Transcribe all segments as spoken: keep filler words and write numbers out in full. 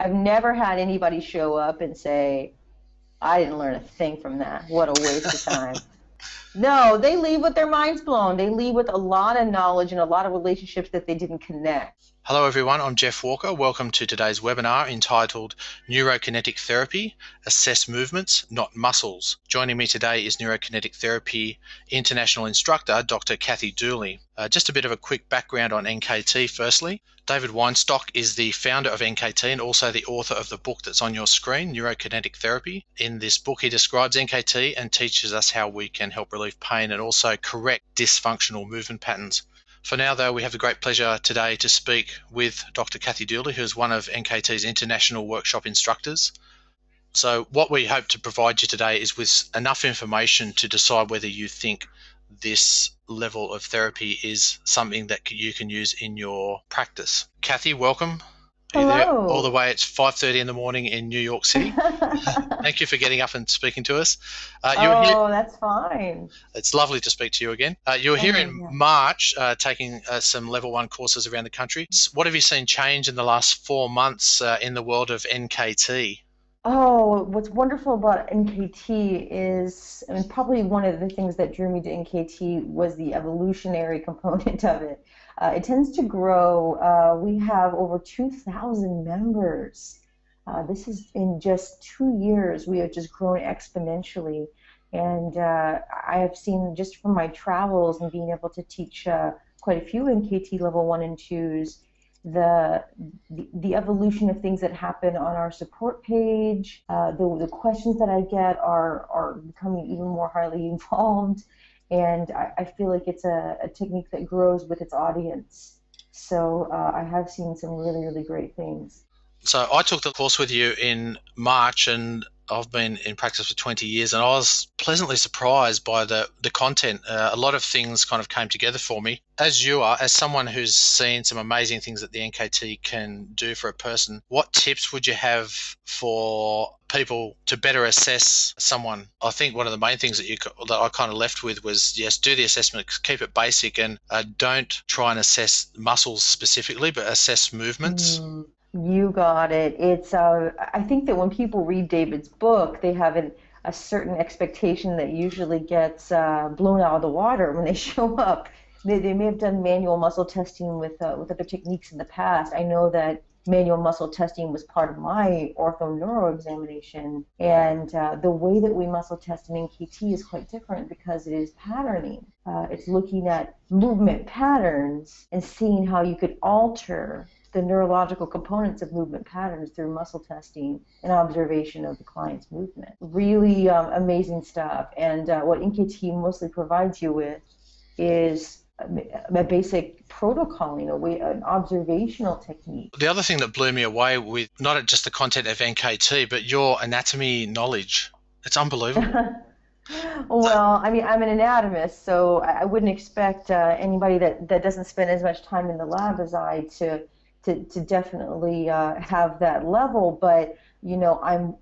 I've never had anybody show up and say, I didn't learn a thing from that. What a waste of time. No, they leave with their minds blown. They leave with a lot of knowledge and a lot of relationships that they didn't connect. Hello, everyone. I'm Jeff Walker. Welcome to today's webinar entitled Neurokinetic Therapy, Assess Movements, Not Muscles. Joining me today is Neurokinetic Therapy International Instructor, Doctor Kathy Dooley. Uh, just a bit of a quick background on N K T, firstly. David Weinstock is the founder of N K T and also the author of the book that's on your screen, Neurokinetic Therapy. In this book, he describes N K T and teaches us how we can help relieve pain and also correct dysfunctional movement patterns. For now, though, we have the great pleasure today to speak with Doctor Kathy Dooley, who is one of N K T's international workshop instructors. So what we hope to provide you today is with enough information to decide whether you think this level of therapy is something that you can use in your practice. Kathy, welcome. Hello. All the way, it's five thirty in the morning in New York City. Thank you for getting up and speaking to us. Uh, you oh, here, that's fine. It's lovely to speak to you again. Uh, you were here oh, in yeah. March uh, taking uh, some level one courses around the country. What have you seen change in the last four months uh, in the world of N K T? Oh, what's wonderful about N K T is, I mean, probably one of the things that drew me to N K T was the evolutionary component of it. Uh, it tends to grow. Uh, we have over two thousand members. Uh, this is in just two years. We have just grown exponentially. And uh, I have seen just from my travels and being able to teach uh, quite a few N K T level one and twos, The, the the evolution of things that happen on our support page, uh, the, the questions that I get are, are becoming even more highly involved, and I, I feel like it's a, a technique that grows with its audience. So uh, I have seen some really, really great things. So I took the course with you in March, and I've been in practice for twenty years, and I was pleasantly surprised by the, the content. Uh, a lot of things kind of came together for me. As you are, as someone who's seen some amazing things that the N K T can do for a person, what tips would you have for people to better assess someone? I think one of the main things that, you, that I kind of left with was, yes, do the assessment, keep it basic, and uh, don't try and assess muscles specifically, but assess movements. Mm. You got it. It's. Uh, I think that when people read David's book, they have an, a certain expectation that usually gets uh, blown out of the water when they show up. They, they may have done manual muscle testing with uh, with other techniques in the past. I know that manual muscle testing was part of my ortho neuro examination, and uh, the way that we muscle test in N K T is quite different because it is patterning. Uh, it's looking at movement patterns and seeing how you could alter the neurological components of movement patterns through muscle testing and observation of the client's movement. Really um, amazing stuff. And uh, what N K T mostly provides you with is a, a basic protocoling, a way, an observational technique. The other thing that blew me away with not just the content of N K T, but your anatomy knowledge. It's unbelievable. Well, I mean, I'm an anatomist, so I wouldn't expect uh, anybody that, that doesn't spend as much time in the lab as I to To, to definitely uh, have that level, but you know, I'm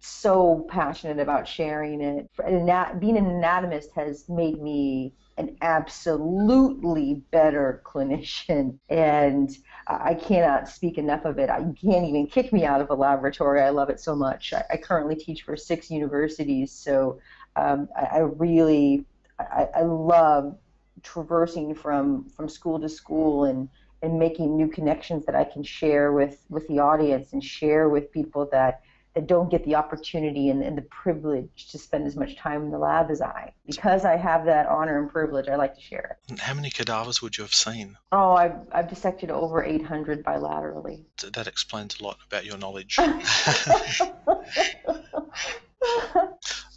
so passionate about sharing it. Being an anatomist has made me an absolutely better clinician, and I cannot speak enough of it. You can't even kick me out of a laboratory. I love it so much. I, I currently teach for six universities, so um, I, I really, I, I love traversing from, from school to school and and making new connections that I can share with, with the audience and share with people that, that don't get the opportunity and, and the privilege to spend as much time in the lab as I. Because I have that honor and privilege, I like to share it. How many cadavers would you have seen? Oh, I've, I've dissected over eight hundred bilaterally. That explains a lot about your knowledge.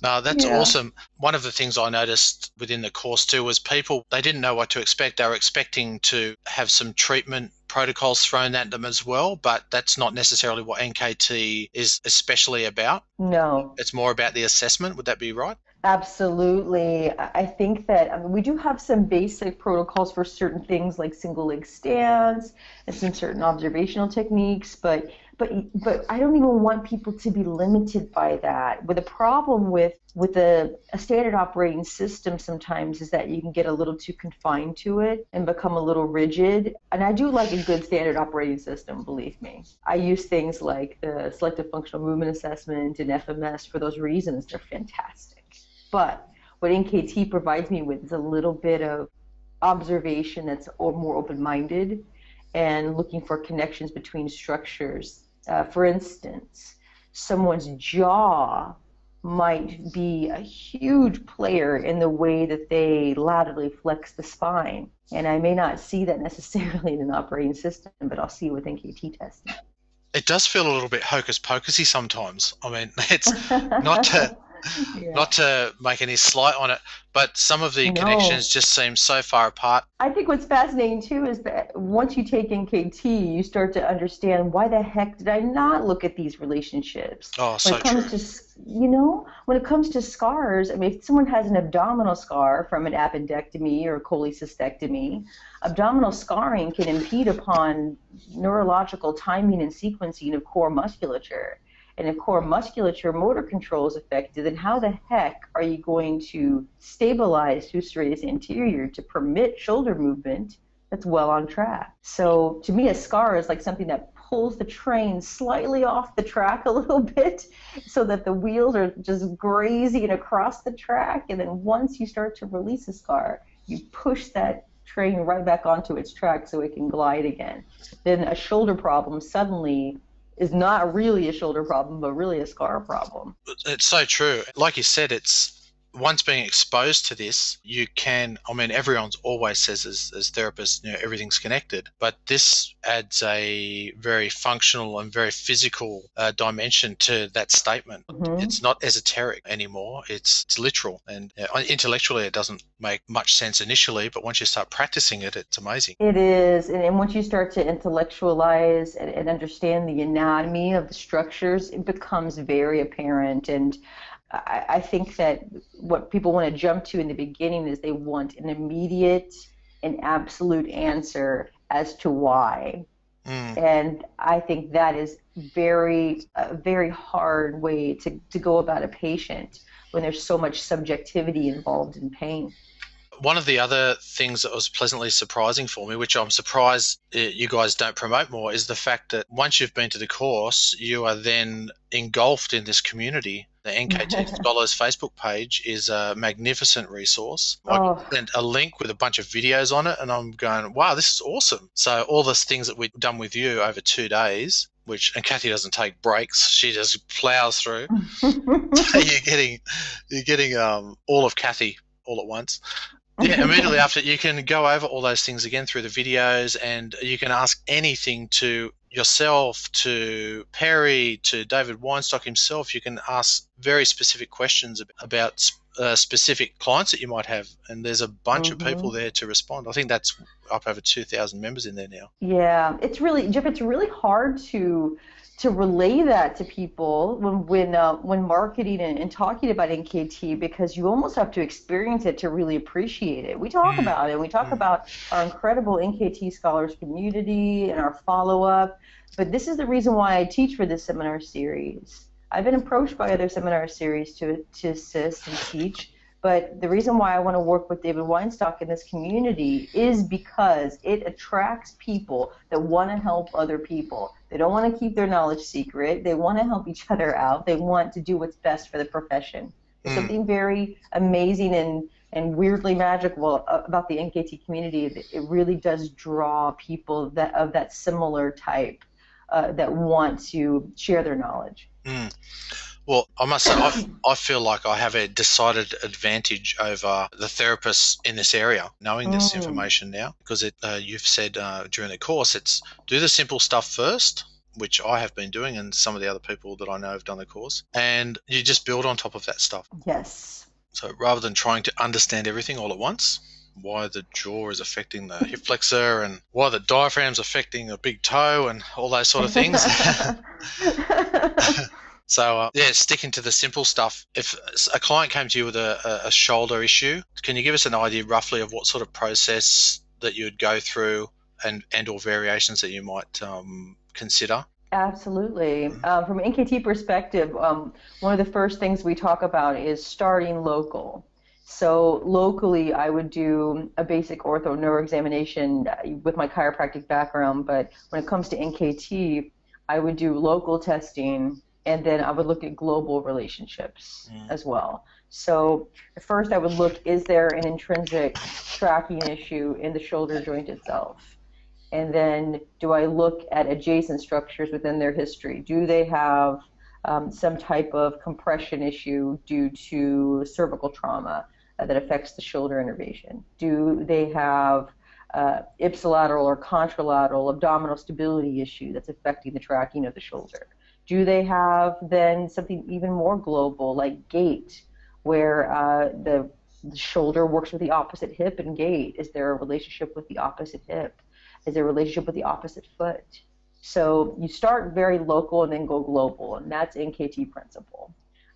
No, that's yeah. awesome. One of the things I noticed within the course too was people, they didn't know what to expect. They were expecting to have some treatment protocols thrown at them as well, but that's not necessarily what N K T is especially about. No. It's more about the assessment. Would that be right? Absolutely. I think that I mean, we do have some basic protocols for certain things like single leg stance and some certain observational techniques, but But but I don't even want people to be limited by that. But the problem with with a, a standard operating system sometimes is that you can get a little too confined to it and become a little rigid. And I do like a good standard operating system, believe me. I use things like the Selective Functional Movement Assessment and F M S for those reasons. They're fantastic. But what N K T provides me with is a little bit of observation that's more open-minded and looking for connections between structures. Uh, for instance, someone's jaw might be a huge player in the way that they laterally flex the spine. And I may not see that necessarily in an operating system, but I'll see it with N K T testing. It does feel a little bit hocus-pocusy sometimes. I mean, it's not to, yeah. not to make any slight on it, but some of the no. connections just seem so far apart. I think what's fascinating too is that once you take N K T, you start to understand, why the heck did I not look at these relationships? Oh, when so it comes true. To, you know, when it comes to scars, I mean, if someone has an abdominal scar from an appendectomy or a cholecystectomy, abdominal scarring can impede upon neurological timing and sequencing of core musculature. And if core musculature motor control is affected, then how the heck are you going to stabilize huserus anterior to permit shoulder movement that's well on track? So to me, a scar is like something that pulls the train slightly off the track a little bit so that the wheels are just grazing across the track. And then once you start to release a scar, you push that train right back onto its track so it can glide again. Then a shoulder problem suddenly is not really a shoulder problem, but really a scar problem. It's so true. Like you said, it's once being exposed to this, you can, I mean, everyone's always says as, as therapists, you know, everything's connected, but this adds a very functional and very physical uh, dimension to that statement. Mm-hmm. It's not esoteric anymore. It's, it's literal. And uh, intellectually, it doesn't make much sense initially, but once you start practicing it, it's amazing. It is. And, and once you start to intellectualize and, and understand the anatomy of the structures, it becomes very apparent. And I think that what people want to jump to in the beginning is they want an immediate and absolute answer as to why. Mm. And I think that is very, a very hard way to, to go about a patient when there's so much subjectivity involved in pain. One of the other things that was pleasantly surprising for me, which I'm surprised you guys don't promote more, is the fact that once you've been to the course, you are then engulfed in this community. The N K T Scholars Facebook page is a magnificent resource. Oh. I sent a link with a bunch of videos on it, and I'm going, wow, this is awesome. So all those things that we've done with you over two days, which, and Kathy doesn't take breaks, she just plows through. So you're getting, you're getting um, all of Kathy all at once. Yeah, immediately after, you can go over all those things again through the videos, and you can ask anything to yourself, to Perry, to David Weinstock himself. You can ask very specific questions about uh, specific clients that you might have, and there's a bunch mm-hmm. of people there to respond. I think that's up over two thousand members in there now. Yeah, it's really, Jeff, it's really hard to to relay that to people when when uh, when marketing and, and talking about N K T, because you almost have to experience it to really appreciate it. We talk mm. about it. We talk mm. about our incredible N K T Scholars community and our follow-up, but this is the reason why I teach for this seminar series. I've been approached by other seminar series to, to assist and teach, but the reason why I want to work with David Weinstock in this community is because it attracts people that want to help other people. They don't want to keep their knowledge secret. They want to help each other out. They want to do what's best for the profession. There's mm. something very amazing and, and weirdly magical about the N K T community. It really does draw people that of that similar type uh, that want to share their knowledge. Mm. Well, I must say, I've, I feel like I have a decided advantage over the therapists in this area, knowing this mm. information now, because it, uh, you've said uh, during the course, it's do the simple stuff first, which I have been doing, and some of the other people that I know have done the course, and you just build on top of that stuff. Yes. So rather than trying to understand everything all at once, why the jaw is affecting the hip flexor and why the diaphragm's affecting the big toe and all those sort of things. So, uh, yeah, sticking to the simple stuff. If a client came to you with a, a shoulder issue, can you give us an idea roughly of what sort of process that you would go through and, and or variations that you might um, consider Absolutely. Uh, from an N K T perspective, um, one of the first things we talk about is starting local. So locally, I would do a basic ortho neuro examination with my chiropractic background, but when it comes to N K T, I would do local testing, and then I would look at global relationships mm. as well. So first I would look, is there an intrinsic tracking issue in the shoulder joint itself? And then do I look at adjacent structures within their history? Do they have um, some type of compression issue due to cervical trauma uh, that affects the shoulder innervation? Do they have uh, ipsilateral or contralateral abdominal stability issue that's affecting the tracking of the shoulder? Do they have then something even more global like gait, where uh, the, the shoulder works with the opposite hip and gait? Is there a relationship with the opposite hip? Is there a relationship with the opposite foot? So you start very local and then go global, and that's N K T principle.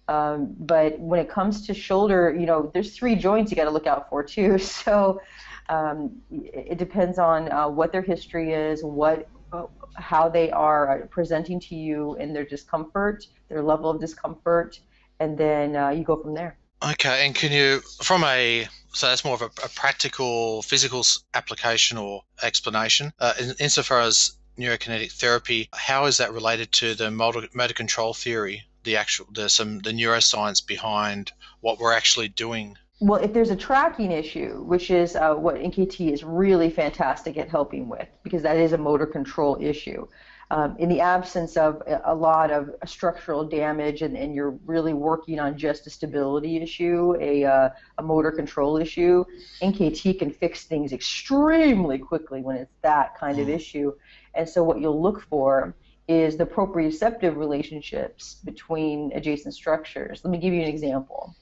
Um, but when it comes to shoulder, you know, there's three joints you got to look out for too. So um, it depends on uh, what their history is, what, uh, how they are presenting to you in their discomfort, their level of discomfort, and then uh, you go from there. Okay, and can you, from a, so that's more of a, a practical, physical application or explanation, uh, in, insofar as neurokinetic therapy, how is that related to the motor, motor control theory, the actual, the, some, the neuroscience behind what we're actually doing? Well, if there's a tracking issue, which is uh, what N K T is really fantastic at helping with, because that is a motor control issue. Um, in the absence of a lot of structural damage and, and you're really working on just a stability issue, a, uh, a motor control issue, N K T can fix things extremely quickly when it's that kind of issue. And so what you'll look for is the proprioceptive relationships between adjacent structures. Let me give you an example.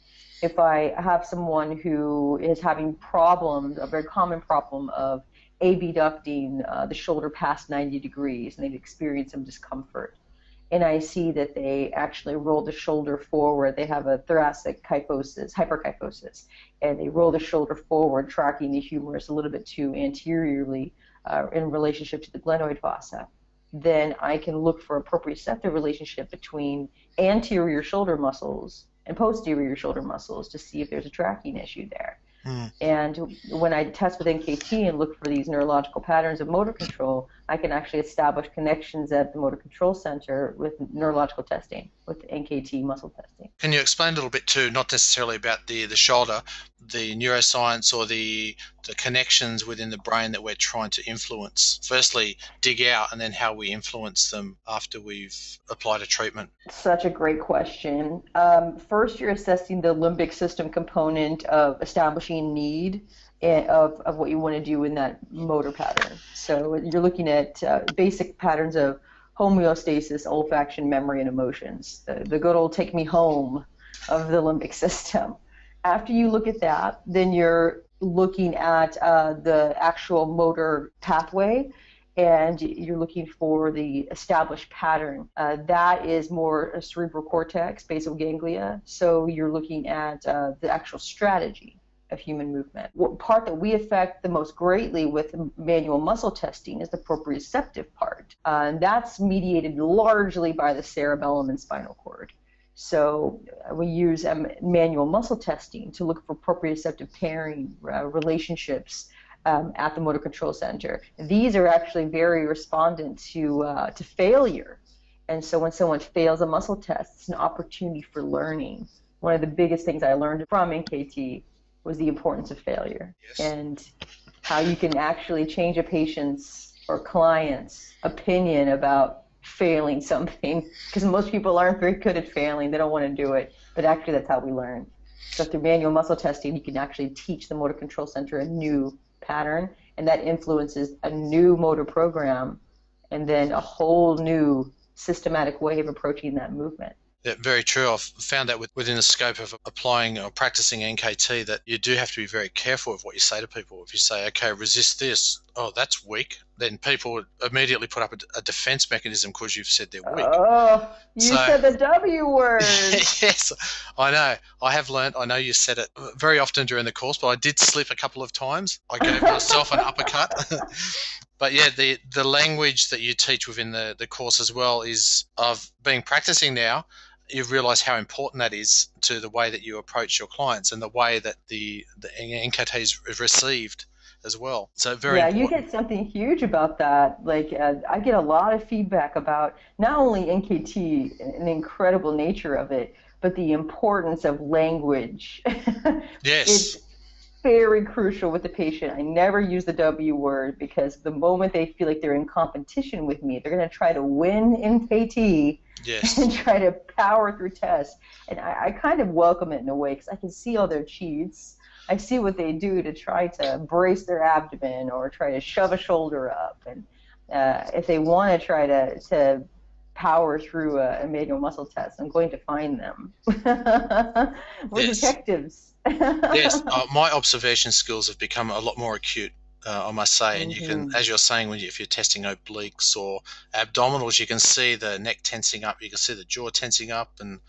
If I have someone who is having problems, a very common problem of abducting uh, the shoulder past ninety degrees, and they've experienced some discomfort. And I see that they actually roll the shoulder forward. They have a thoracic kyphosis, hyperkyphosis, and they roll the shoulder forward, tracking the humerus a little bit too anteriorly uh, in relationship to the glenoid fossa. Then I can look for a proprioceptive relationship between anterior shoulder muscles and posterior shoulder muscles to see if there's a tracking issue there. Mm. And when I test with N K T and look for these neurological patterns of motor control, I can actually establish connections at the motor control center with neurological testing, with N K T muscle testing. Can you explain a little bit too, not necessarily about the, the shoulder, the neuroscience or the, the connections within the brain that we're trying to influence? Firstly, dig out, and then how we influence them after we've applied a treatment. Such a great question. Um, first, you're assessing the limbic system component of establishing need and of, of what you want to do in that motor pattern. So you're looking at uh, basic patterns of homeostasis, olfaction, memory, and emotions. The, the good old take me home of the limbic system. After you look at that, then you're looking at uh, the actual motor pathway, and you're looking for the established pattern. Uh, that is more a cerebral cortex, basal ganglia, so you're looking at uh, the actual strategy of human movement. What part that we affect the most greatly with manual muscle testing is the proprioceptive part, uh, and that's mediated largely by the cerebellum and spinal cord. So we use um, manual muscle testing to look for proprioceptive pairing uh, relationships um, at the motor control center. These are actually very respondent to, uh, to failure. And so when someone fails a muscle test, it's an opportunity for learning. One of the biggest things I learned from N K T was the importance of failure. Yes. And how you can actually change a patient's or client's opinion about failing something, because most people aren't very good at failing. They don't want to do it, but actually that's how we learn. So through manual muscle testing, you can actually teach the motor control center a new pattern, and that influences a new motor program and then a whole new systematic way of approaching that movement. Yeah, very true. I've found that within the scope of applying or practicing N K T that you do have to be very careful of what you say to people. If you say, okay, resist this, oh, that's weak, then people immediately put up a, a defense mechanism because you've said they're weak. Oh, you so, said the W word. Yes, I know. I have learned. I know you said it very often during the course, but I did slip a couple of times. I gave myself an uppercut. But yeah, the, the language that you teach within the, the course as well is, I've been practicing now, you've realized how important that is to the way that you approach your clients and the way that the, the N K T is received as well. So very yeah, important. You get something huge about that. Like uh, I get a lot of feedback about not only N K T and the incredible nature of it, but the importance of language. Yes. It's very crucial with the patient. I never use the W word, because the moment they feel like they're in competition with me, they're going to try to win N K T, yes, and try to power through tests. And I, I kind of welcome it in a way, because I can see all their cheats. I see what they do to try to brace their abdomen or try to shove a shoulder up. And uh, if they want to try to, to power through a, a manual muscle test, I'm going to find them. We're yes. detectives. Yes, uh, my observation skills have become a lot more acute, uh, I must say. And mm-hmm. you can, as you're saying, when you, if you're testing obliques or abdominals, you can see the neck tensing up, you can see the jaw tensing up, and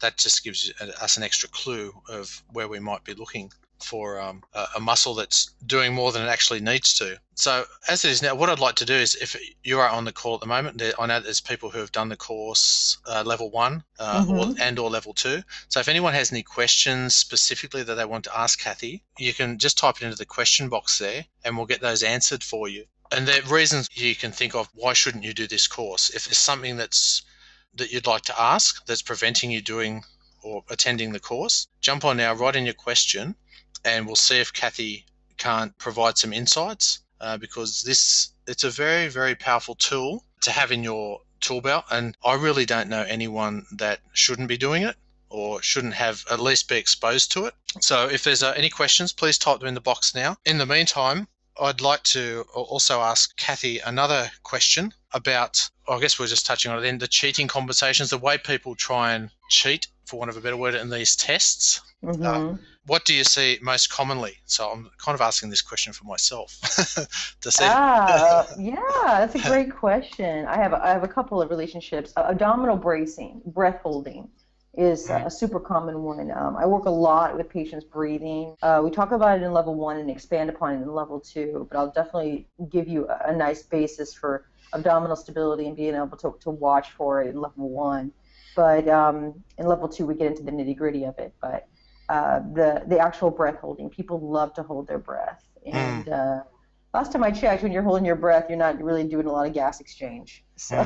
that just gives us an extra clue of where we might be looking for um, a muscle that's doing more than it actually needs to. So as it is now, what I'd like to do is, if you are on the call at the moment, there, I know there's people who have done the course uh, level one uh, mm-hmm. or, and or level two. So if anyone has any questions specifically that they want to ask Kathy, you can just type it into the question box there and we'll get those answered for you. And there are reasons you can think of why shouldn't you do this course. If there's something that's that you'd like to ask that's preventing you doing or attending the course, jump on now, write in your question, and we'll see if Kathy can't provide some insights, uh, because this it's a very, very powerful tool to have in your tool belt. And I really don't know anyone that shouldn't be doing it or shouldn't have at least be exposed to it. So if there's uh, any questions, please type them in the box now. In the meantime, I'd like to also ask Kathy another question about, I guess we're just touching on it then, the cheating conversations, the way people try and cheat, for want of a better word, in these tests. Mm-hmm. uh, what do you see most commonly? So I'm kind of asking this question for myself. to see. Ah, yeah, that's a great question. I have, I have a couple of relationships. Uh, abdominal bracing, breath holding is uh, a super common one. Um, I work a lot with patients breathing. Uh, we talk about it in level one and expand upon it in level two, but I'll definitely give you a, a nice basis for abdominal stability and being able to, to watch for it in level one. But um, in level two, we get into the nitty-gritty of it. But uh, the the actual breath holding, people love to hold their breath. And uh, last time I checked, when you're holding your breath, you're not really doing a lot of gas exchange. So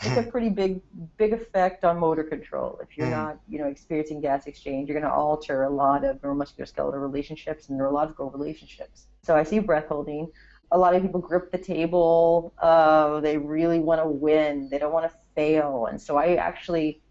it's a pretty big big effect on motor control. If you're not you know experiencing gas exchange, you're going to alter a lot of neuromusculoskeletal relationships and neurological relationships. So I see breath holding. A lot of people grip the table. Uh, they really want to win. They don't want to fail. And so I actually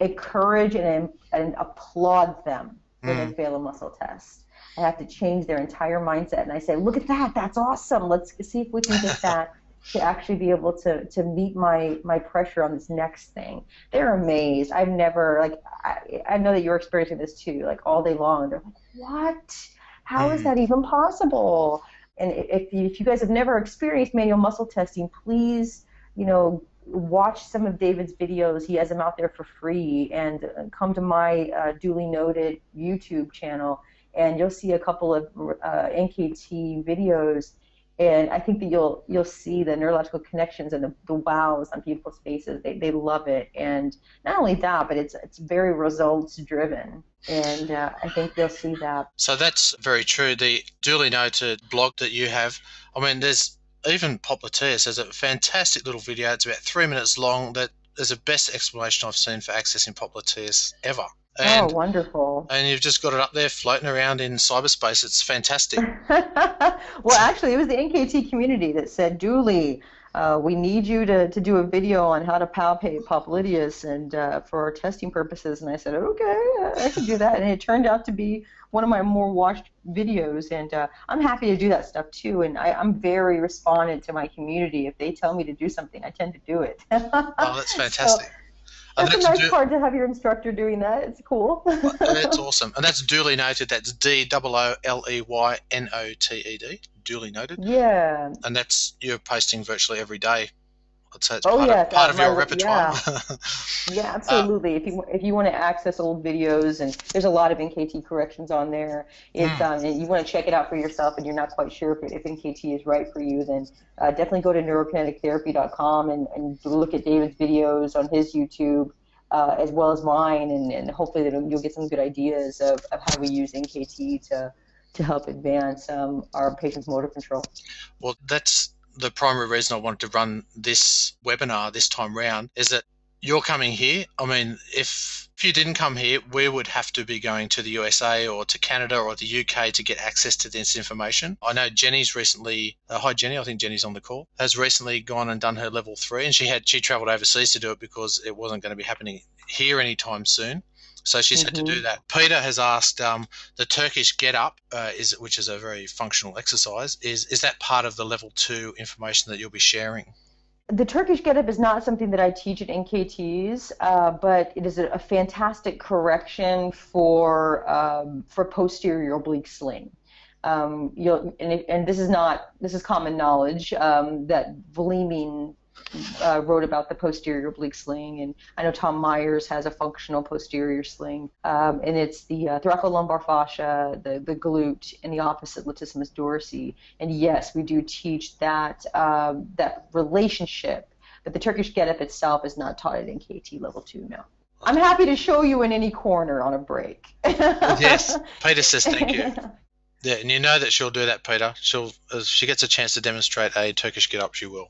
encourage and, and applaud them when mm. they fail a muscle test. I have to change their entire mindset. And I say, look at that. That's awesome. Let's see if we can get that to actually be able to, to meet my, my pressure on this next thing. They're amazed. I've never, like, I, I know that you're experiencing this too, like all day long. They're like, what? How mm. is that even possible? And if you, if you guys have never experienced manual muscle testing, please, you know, watch some of David's videos. He has them out there for free. And come to my uh, Duly Noted YouTube channel, and you'll see a couple of uh, N K T videos. And I think that you'll you'll see the neurological connections and the, the wows on people's faces. They they love it. And not only that, but it's it's very results driven. And uh, I think they'll see that. So that's very true. The Duly Noted blog that you have, I mean, there's even Popliteus has a fantastic little video. It's about three minutes long. That is the best explanation I've seen for accessing Popliteus ever. And, oh, wonderful. And you've just got it up there floating around in cyberspace. It's fantastic. Well, actually, it was the N K T community that said, Dooley, uh, we need you to, to do a video on how to palpate Popliteus and uh, for our testing purposes. And I said, okay, I can do that. And it turned out to be one of my more watched videos. And uh, I'm happy to do that stuff, too. And I, I'm very responsive to my community. If they tell me to do something, I tend to do it. Oh, that's fantastic. So, That's a nice do, part to have your instructor doing that. It's cool. That's awesome. And that's Duly Noted. That's D O O L E Y N O T E D, Duly Noted. Yeah. And that's, you're posting virtually every day It's, it's oh, part, yeah, of, part of your my, repertoire. Yeah, yeah absolutely. Um, if you if you want to access old videos, and there's a lot of N K T corrections on there. If mm. um, you want to check it out for yourself and you're not quite sure if, if N K T is right for you, then uh, definitely go to neurokinetic therapy dot com and, and look at David's videos on his YouTube uh, as well as mine, and, and hopefully you'll get some good ideas of, of how we use N K T to, to help advance um, our patient's motor control. Well, that's the primary reason I wanted to run this webinar this time round, is that you're coming here. I mean, if, if you didn't come here, we would have to be going to the U S A or to Canada or the U K to get access to this information. I know Jenny's recently, uh, hi Jenny, I think Jenny's on the call, has recently gone and done her level three, and she had she travelled overseas to do it because it wasn't going to be happening here anytime soon. So she's mm-hmm. had to do that. Peter has asked um, the Turkish get up, uh, is which is a very functional exercise. Is is that part of the level two information that you'll be sharing? The Turkish get up is not something that I teach at N K Ts, uh, but it is a, a fantastic correction for um, for posterior oblique sling. Um, you'll and, it, and this is not this is common knowledge um, that Vlemin Uh, wrote about the posterior oblique sling, and I know Tom Myers has a functional posterior sling, um, and it's the uh, thoracolumbar fascia, the, the glute, and the opposite latissimus dorsi. And yes, we do teach that um, that relationship, but the Turkish get-up itself is not taught at N K T level two, no. I'm happy to show you in any corner on a break. Yes, Peter says thank you. Yeah, and you know that she'll do that, Peter. She'll, if she gets a chance to demonstrate a Turkish get-up, she will.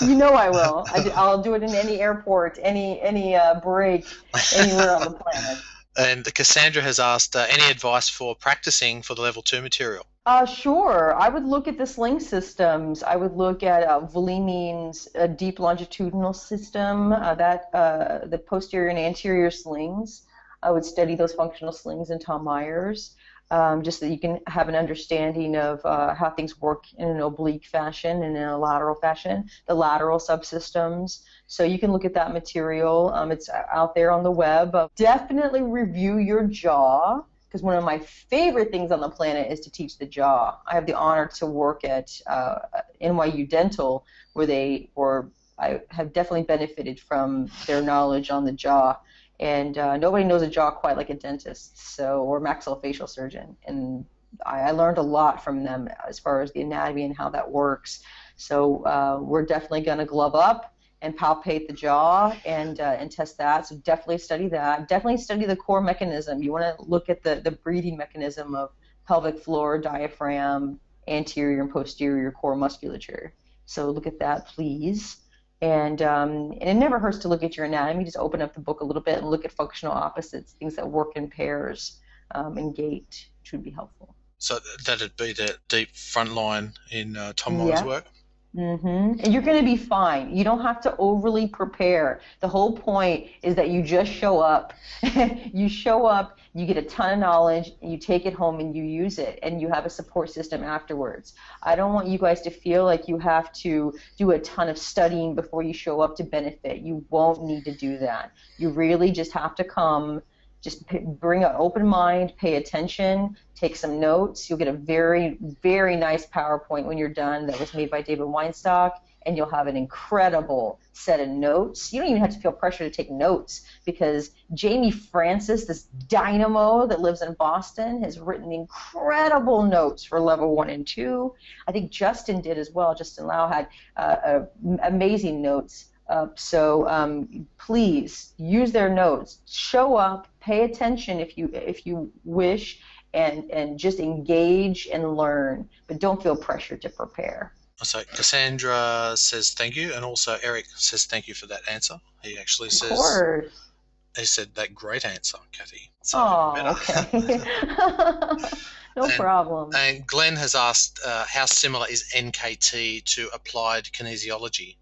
You know I will. I do, I'll do it in any airport, any any uh, break, anywhere on the planet. And Cassandra has asked, uh, any advice for practicing for the level two material? Uh, sure. I would look at the sling systems. I would look at uh, Vlemin's uh, deep longitudinal system, uh, that uh, the posterior and anterior slings. I would study those functional slings in Tom Myers. Um, just so that you can have an understanding of uh, how things work in an oblique fashion and in a lateral fashion, the lateral subsystems. So you can look at that material. Um, it's out there on the web. Uh, definitely review your jaw, because one of my favorite things on the planet is to teach the jaw. I have the honor to work at uh, N Y U Dental, where they, or I have definitely benefited from their knowledge on the jaw. And uh, nobody knows a jaw quite like a dentist, so or maxillofacial surgeon. And I, I learned a lot from them as far as the anatomy and how that works. So uh, we're definitely going to glove up and palpate the jaw and uh, and test that. So definitely study that. Definitely study the core mechanism. You want to look at the the breathing mechanism of pelvic floor, diaphragm, anterior and posterior core musculature. So look at that, please. And, um, and it never hurts to look at your anatomy. Just open up the book a little bit and look at functional opposites, things that work in pairs um, and gait, which would be helpful. So that'd be the deep front line in uh, Tom Myers' yeah. work? Mm-hmm. And you're going to be fine. You don't have to overly prepare. The whole point is that you just show up. You show up, you get a ton of knowledge, you take it home and you use it, and you have a support system afterwards. I don't want you guys to feel like you have to do a ton of studying before you show up to benefit. You won't need to do that. You really just have to come. Just bring an open mind, pay attention, take some notes. You'll get a very, very nice PowerPoint when you're done that was made by David Weinstock, and you'll have an incredible set of notes. You don't even have to feel pressure to take notes, because Jamie Francis, this dynamo that lives in Boston, has written incredible notes for level one and two. I think Justin did as well. Justin Lau had uh, uh, amazing notes. Uh, so um, please use their notes. Show up. Pay attention if you if you wish, and and just engage and learn, but don't feel pressure to prepare. So Cassandra says thank you, and also Eric says thank you for that answer. He actually says, of course. He said that great answer, Kathy. Oh, okay. No and, problem. And Glenn has asked, uh, how similar is N K T to applied kinesiology?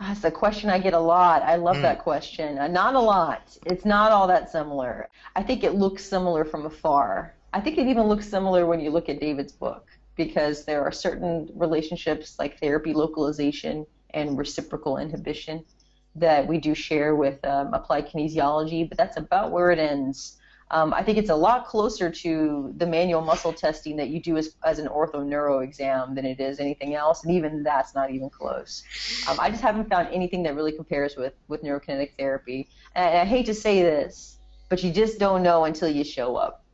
That's a question I get a lot. I love mm. that question. Uh, not a lot. It's not all that similar. I think it looks similar from afar. I think it even looks similar when you look at David's book, because there are certain relationships like therapy localization and reciprocal inhibition that we do share with um, applied kinesiology, but that's about where it ends. Um, I think it's a lot closer to the manual muscle testing that you do as, as an ortho neuro exam than it is anything else, and even that's not even close. Um, I just haven't found anything that really compares with, with neurokinetic therapy. And I hate to say this, but you just don't know until you show up.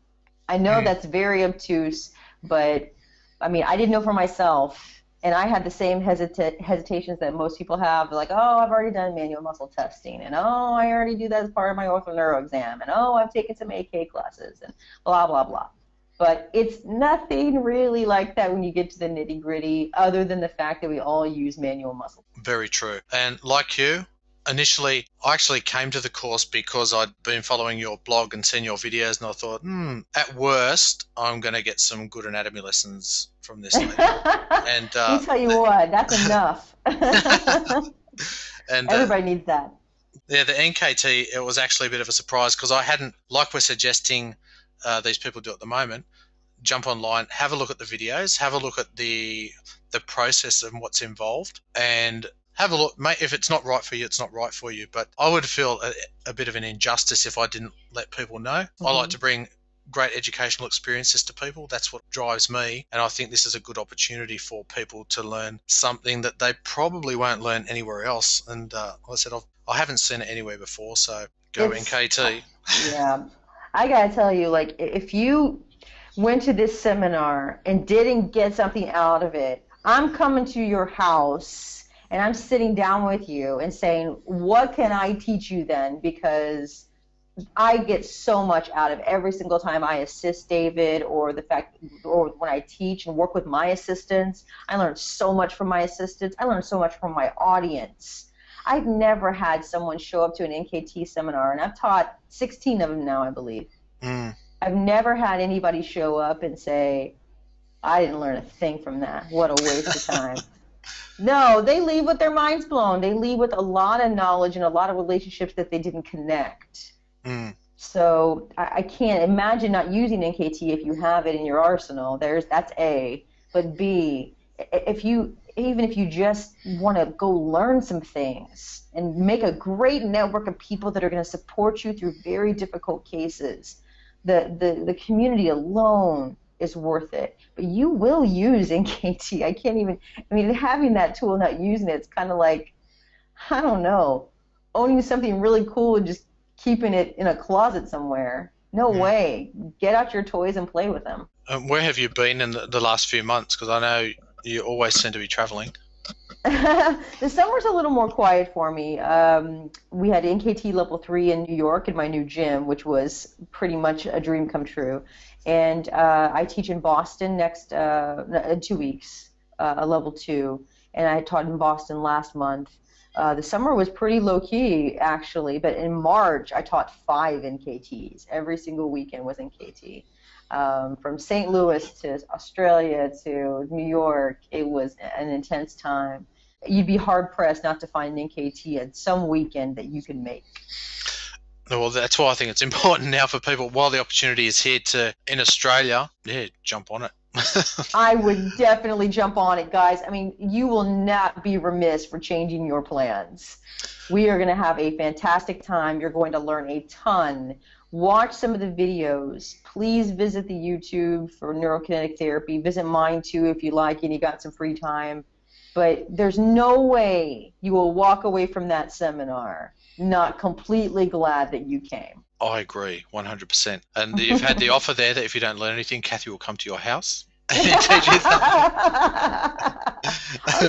I know that's very obtuse, but I mean, I didn't know for myself, and I had the same hesita- hesitations that most people have, like, oh, I've already done manual muscle testing, and oh, I already do that as part of my ortho neuro exam, and oh, I've taken some A K classes, and blah, blah, blah. But it's nothing really like that when you get to the nitty-gritty, other than the fact that we all use manual muscle. Very true. And like you, initially, I actually came to the course because I'd been following your blog and seen your videos, and I thought, hmm, at worst, I'm going to get some good anatomy lessons from this lady. And uh, let me tell you what, that's enough. And, everybody uh, needs that. Yeah, the N K T, it was actually a bit of a surprise because I hadn't, like we're suggesting uh, these people do at the moment, jump online, have a look at the videos, have a look at the the process and what's involved, and have a look, mate. If it's not right for you, it's not right for you. But I would feel a, a bit of an injustice if I didn't let people know. Mm-hmm. I like to bring great educational experiences to people. That's what drives me. And I think this is a good opportunity for people to learn something that they probably won't learn anywhere else. And uh, like I said, I've, I haven't seen it anywhere before, so go it's, N K T. Yeah. I got to tell you, like, if you went to this seminar and didn't get something out of it, I'm coming to your house and I'm sitting down with you and saying, what can I teach you then? Because I get so much out of every single time I assist David, or the fact, or when I teach and work with my assistants. I learn so much from my assistants. I learn so much from my audience. I've never had someone show up to an N K T seminar, and I've taught sixteen of them now, I believe. Mm. I've never had anybody show up and say, I didn't learn a thing from that. What a waste of time. No, they leave with their minds blown. They leave with a lot of knowledge and a lot of relationships that they didn't connect. Mm. So I, I can't imagine not using N K T if you have it in your arsenal. There's that's A. But B, if you even if you just want to go learn some things and make a great network of people that are going to support you through very difficult cases, the the, the community alone is worth it. But you will use N K T. I can't even, I mean, having that tool and not using it, it's kind of like, I don't know, owning something really cool and just keeping it in a closet somewhere. No yeah. way. Get out your toys and play with them. Um, where have you been in the, the last few months? Because I know you always seem to be traveling. The summer's a little more quiet for me. Um, we had N K T Level three in New York in my new gym, which was pretty much a dream come true. And uh, I teach in Boston next uh, in two weeks, uh, a Level two. And I taught in Boston last month. Uh, the summer was pretty low-key, actually. But in March, I taught five N K Ts. Every single weekend was N K T. Um, from Saint Louis to Australia to New York, it was an intense time. You'd be hard-pressed not to find an N K T at some weekend that you can make. Well, that's why I think it's important now for people, while the opportunity is here to in Australia, yeah, jump on it. I would definitely jump on it, guys. I mean, you will not be remiss for changing your plans. We are going to have a fantastic time. You're going to learn a ton. Watch some of the videos. Please visit the YouTube for neurokinetic therapy. Visit mine too if you like and you got some free time. But there's no way you will walk away from that seminar not completely glad that you came. I agree, one hundred percent. And you've had the offer there that if you don't learn anything, Kathy will come to your house. I'm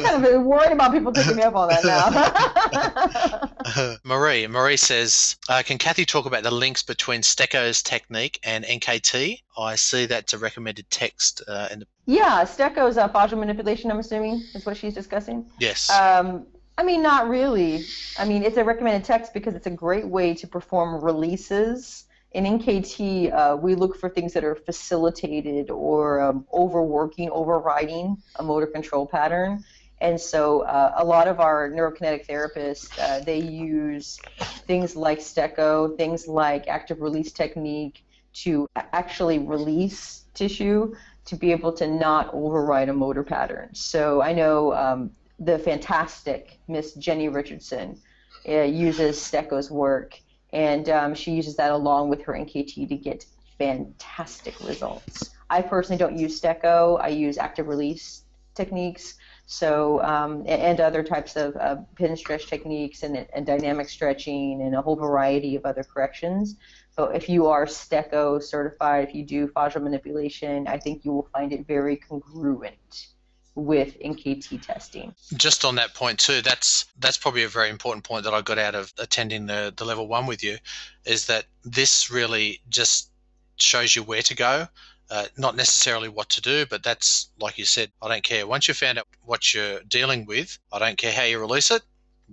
kind of worried about people picking me up on that now. uh, Marie, Marie says, uh, can Kathy talk about the links between Stecco's technique and N K T? I see that's a recommended text. Uh, in the yeah, Stecco's uh, fascial manipulation, I'm assuming, is what she's discussing. Yes. Um, I mean, not really. I mean, it's a recommended text because it's a great way to perform releases. In N K T, uh, we look for things that are facilitated or um, overworking, overriding a motor control pattern. And so uh, a lot of our neurokinetic therapists, uh, they use things like Stecco, things like active release technique to actually release tissue to be able to not override a motor pattern. So I know um, the fantastic Miss Jenny Richardson uh, uses Stecco's work and um, she uses that along with her N K T to get fantastic results. I personally don't use Stecco. I use active release techniques, so um, and, and other types of uh, pin stretch techniques and, and dynamic stretching and a whole variety of other corrections. So if you are Stecco certified, if you do fascial manipulation, I think you will find it very congruent with N K T testing. Just on that point too, that's that's probably a very important point that I got out of attending the, the level one with you, is that this really just shows you where to go, uh, not necessarily what to do, but that's, like you said, I don't care. Once you've found out what you're dealing with, I don't care how you release it,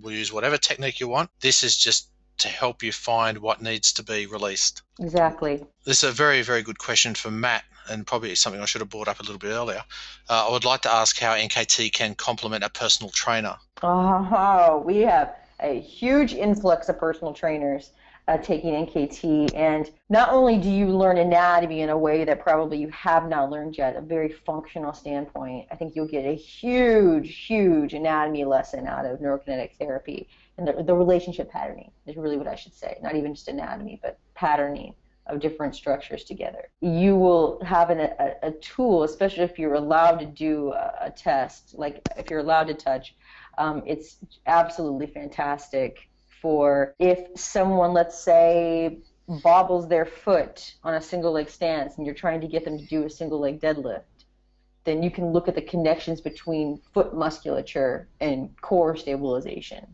we'll use whatever technique you want. This is just to help you find what needs to be released. Exactly. This is a very, very good question from Matt, and probably something I should have brought up a little bit earlier. Uh, I would like to ask how N K T can complement a personal trainer. Oh, we have a huge influx of personal trainers uh, taking N K T, and not only do you learn anatomy in a way that probably you have not learned yet, a very functional standpoint, I think you'll get a huge, huge anatomy lesson out of neurokinetic therapy. And the, the relationship patterning is really what I should say, not even just anatomy, but patterning of different structures together. You will have an, a, a tool, especially if you're allowed to do a, a test, like if you're allowed to touch, um, it's absolutely fantastic for if someone, let's say, bobbles their foot on a single leg stance and you're trying to get them to do a single leg deadlift, then you can look at the connections between foot musculature and core stabilization.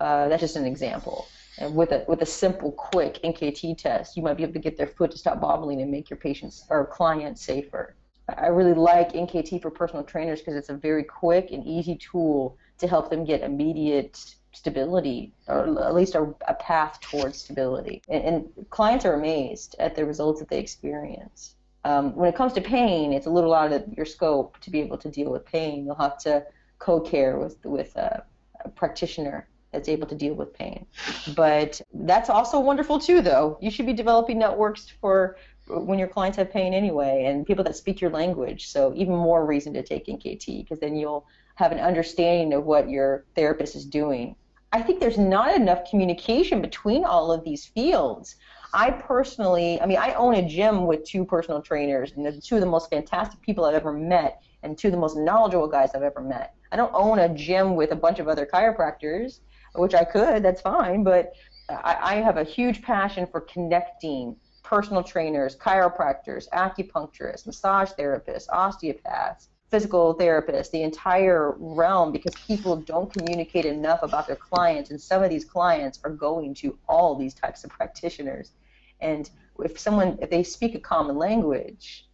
Uh, that's just an example. And with a with a simple, quick N K T test, you might be able to get their foot to stop bobbling and make your patients or clients safer. I really like N K T for personal trainers because it's a very quick and easy tool to help them get immediate stability, or at least a, a path towards stability. And, and clients are amazed at the results that they experience. Um, when it comes to pain, it's a little out of your scope to be able to deal with pain. You'll have to co-care with, with a, a practitioner that's able to deal with pain. But that's also wonderful too, though. You should be developing networks for when your clients have pain anyway, and people that speak your language, so even more reason to take N K T, because then you'll have an understanding of what your therapist is doing. I think there's not enough communication between all of these fields. I personally, I mean, I own a gym with two personal trainers, and they're two of the most fantastic people I've ever met, and two of the most knowledgeable guys I've ever met. I don't own a gym with a bunch of other chiropractors, which I could, that's fine, but I, I have a huge passion for connecting personal trainers, chiropractors, acupuncturists, massage therapists, osteopaths, physical therapists, the entire realm, because people don't communicate enough about their clients, and some of these clients are going to all these types of practitioners. And if someone, if they speak a common language,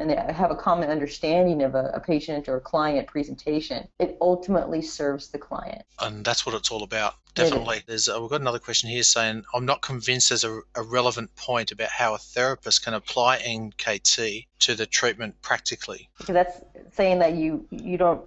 and they have a common understanding of a, a patient or a client presentation, it ultimately serves the client. And that's what it's all about, definitely. There's, uh, we've got another question here saying, I'm not convinced there's a, a relevant point about how a therapist can apply N K T to the treatment practically. So that's saying that you, you don't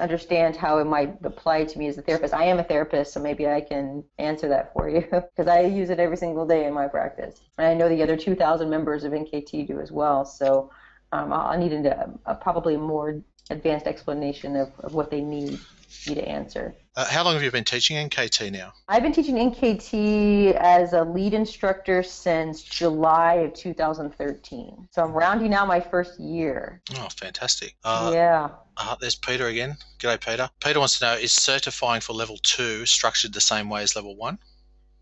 understand how it might apply to me as a therapist. I am a therapist, so maybe I can answer that for you, because I use it every single day in my practice. And I know the other two thousand members of N K T do as well, so Um, I'll need a, a probably more advanced explanation of, of what they need you to answer. Uh, how long have you been teaching N K T now? I've been teaching N K T as a lead instructor since July of two thousand thirteen. So I'm rounding out my first year. Oh, fantastic. Uh, yeah. Uh, there's Peter again. G'day, Peter. Peter wants to know, is certifying for level two structured the same way as level one?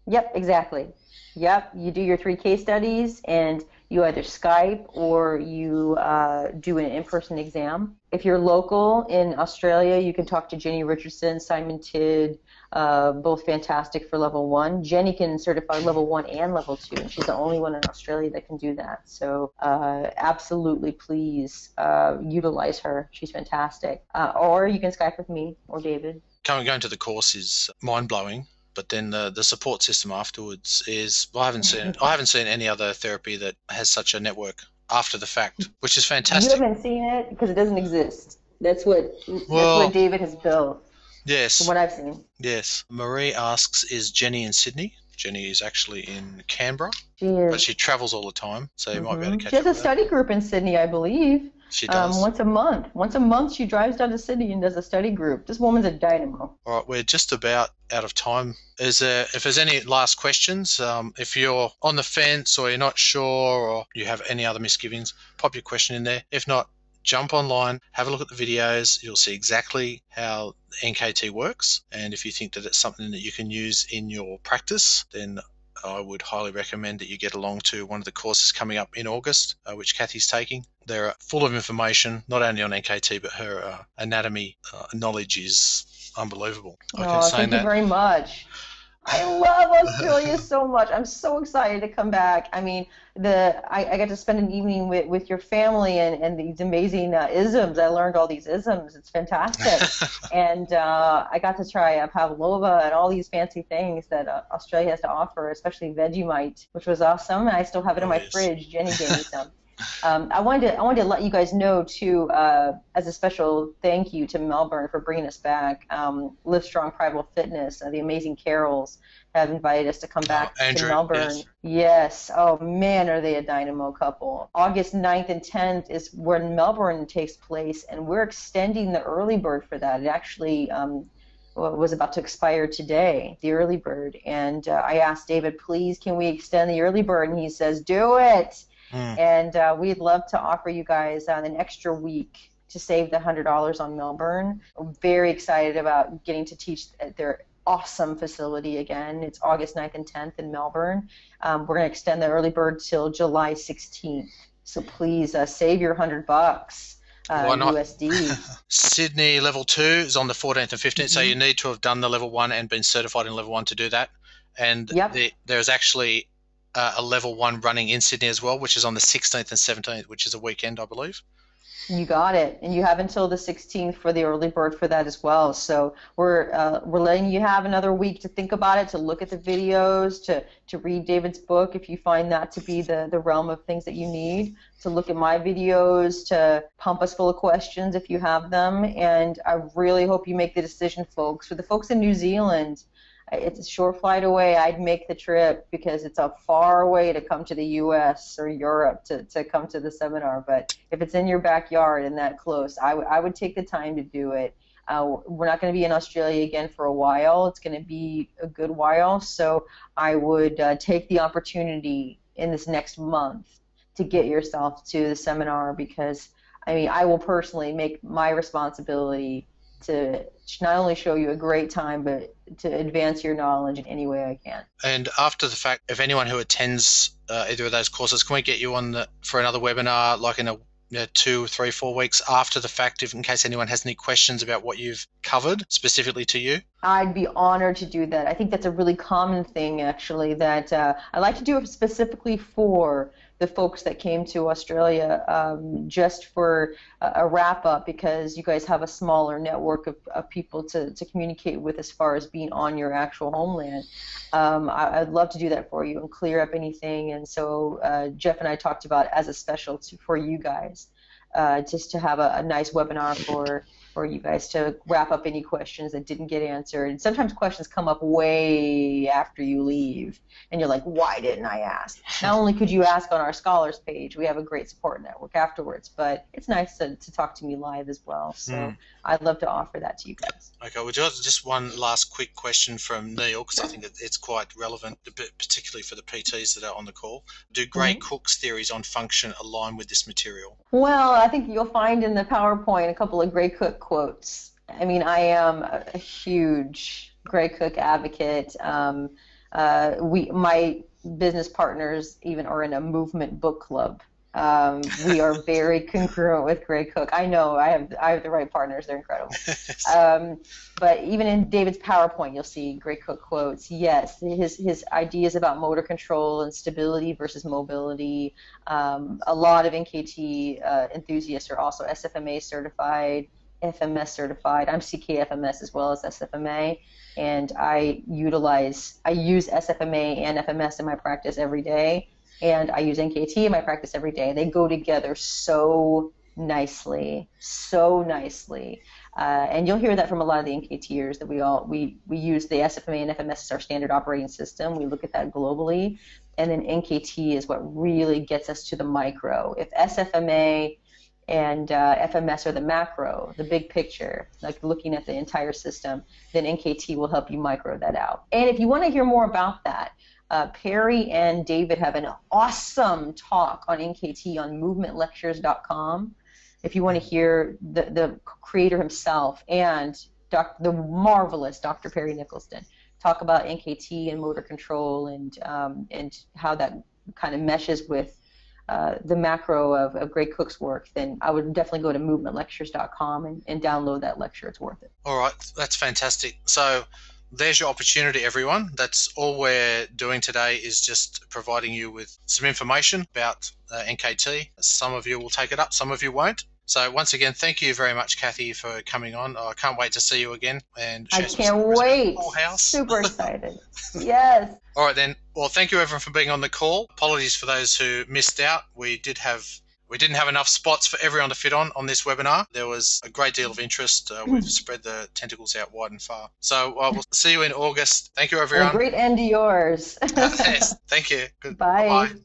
Yep, exactly. Yep, you do your three case studies, and you either Skype or you uh, do an in-person exam. If you're local in Australia, you can talk to Jenny Richardson, Simon Tidd, uh, both fantastic for level one. Jenny can certify level one and level two, and she's the only one in Australia that can do that. So uh, absolutely, please uh, utilize her. She's fantastic. Uh, or you can Skype with me or David. Going to the course is mind-blowing. But then the, the support system afterwards is, well, I haven't seen I haven't seen any other therapy that has such a network after the fact, which is fantastic. You haven't seen it because it doesn't exist. That's what well, that's what David has built. Yes. From what I've seen. Yes. Marie asks, is Jenny in Sydney? Jenny is actually in Canberra. She is. But she travels all the time, so you mm-hmm. might be able to catch up with her. She has a study group in Sydney, I believe. She does. Um, once a month. Once a month she drives down to Sydney and does a study group. This woman's a dynamo. All right, we're just about out of time. Is there, if there's any last questions, um, if you're on the fence or you're not sure or you have any other misgivings, pop your question in there. If not, jump online, have a look at the videos. You'll see exactly how N K T works. And if you think that it's something that you can use in your practice, then I would highly recommend that you get along to one of the courses coming up in August, uh, which Kathy's taking. They're full of information, not only on N K T, but her uh, anatomy uh, knowledge is unbelievable. I oh, thank that. you very much. I love Australia so much. I'm so excited to come back. I mean, the I, I got to spend an evening with, with your family and, and these amazing uh, isms. I learned all these isms. It's fantastic. and uh, I got to try uh, pavlova and all these fancy things that uh, Australia has to offer, especially Vegemite, which was awesome. And I still have it oh, in my yes. fridge. Jenny gave me some. Um, I wanted to I wanted to let you guys know too, uh, as a special thank you to Melbourne for bringing us back. Um, Live Strong Primal Fitness, uh, the amazing Carols have invited us to come back oh, Andrew, to Melbourne. Yes. yes. Oh man, are they a dynamo couple. August ninth and tenth is when Melbourne takes place, and we're extending the early bird for that. It actually um, was about to expire today, the early bird. And uh, I asked David, please, can we extend the early bird? And he says, do it. Mm. And uh, we'd love to offer you guys uh, an extra week to save the one hundred dollars on Melbourne. I'm very excited about getting to teach at their awesome facility again. It's August ninth and tenth in Melbourne. Um, we're going to extend the early bird till July sixteenth. So please uh, save your one hundred bucks. Uh, Why not? U S D. Sydney level two is on the fourteenth and fifteenth, mm-hmm. so you need to have done the level one and been certified in level one to do that. And yep. the, there's actually... Uh, a level one running in Sydney as well, which is on the sixteenth and seventeenth, which is a weekend, I believe. You got it, and you have until the sixteenth for the early bird for that as well. So we're uh, we're letting you have another week to think about it, to look at the videos, to to read David's book if you find that to be the the realm of things that you need. To look at my videos, to pump us full of questions if you have them. And I really hope you make the decision, folks. For the folks in New Zealand, it's a short flight away. I'd make the trip because it's a far way to come to the U S or Europe to, to come to the seminar. But if it's in your backyard and that close, I, w I would take the time to do it. Uh, we're not going to be in Australia again for a while. It's going to be a good while. So I would uh, take the opportunity in this next month to get yourself to the seminar because, I mean, I will personally make my responsibility to not only show you a great time, but to advance your knowledge in any way I can. And after the fact, if anyone who attends uh, either of those courses, can we get you on the, for another webinar, like in a you know, two, three, four weeks after the fact, if in case anyone has any questions about what you've covered specifically to you? I'd be honored to do that. I think that's a really common thing, actually, that uh, I like to do it specifically for the folks that came to Australia, um, just for a, a wrap-up, because you guys have a smaller network of, of people to, to communicate with as far as being on your actual homeland. Um, I, I'd love to do that for you and clear up anything. And so uh, Jeff and I talked about as a special to, for you guys, uh, just to have a, a nice webinar for for you guys to wrap up any questions that didn't get answered. And sometimes questions come up way after you leave, and you're like, why didn't I ask? Not only could you ask on our scholars page, we have a great support network afterwards, but it's nice to, to talk to me live as well. So mm. I'd love to offer that to you guys. Okay, well, just one last quick question from Neil, because I think it's quite relevant, particularly for the P Ts that are on the call. Do Gray mm-hmm. Cook's theories on function align with this material? Well, I think you'll find in the PowerPoint a couple of Gray Cook quotes. I mean, I am a huge Gray Cook advocate. Um, uh, we, my business partners even are in a movement book club. Um, we are very congruent with Gray Cook. I know I have I have the right partners. They're incredible. Um, but even in David's PowerPoint, you'll see Gray Cook quotes. Yes, his his ideas about motor control and stability versus mobility. Um, a lot of N K T uh, enthusiasts are also S F M A certified. F M S certified. I'm C K F M S as well as S F M A, and I utilize I use S F M A and F M S in my practice every day, and I use N K T in my practice every day. They go together so nicely, so nicely, uh, and you'll hear that from a lot of the N K T ers that we all we we use the S F M A and F M S as our standard operating system. We look at that globally, and then N K T is what really gets us to the micro. If S F M A and uh, F M S are the macro, the big picture, like looking at the entire system. Then N K T will help you micro that out. And if you want to hear more about that, uh, Perry and David have an awesome talk on N K T on movement lectures dot com. If you want to hear the, the creator himself and doc, the marvelous Doctor Perry Nicholson talk about N K T and motor control and um, and how that kind of meshes with uh, the macro of, of Gray Cook's work, then I would definitely go to movement lectures dot com and, and download that lecture. It's worth it. All right. That's fantastic. So there's your opportunity, everyone. That's all we're doing today is just providing you with some information about uh, N K T. Some of you will take it up. Some of you won't. So once again, thank you very much, Kathy, for coming on. Oh, I can't wait to see you again. And I can't wait. Whole house. Super excited. Yes. All right, then. Well, thank you, everyone, for being on the call. Apologies for those who missed out. We did have we didn't have enough spots for everyone to fit on on this webinar. There was a great deal of interest. Uh, we've spread the tentacles out wide and far. So uh, we'll see you in August. Thank you, everyone. A great end to yours. Yes. Thank you. Good. Bye. Bye-bye.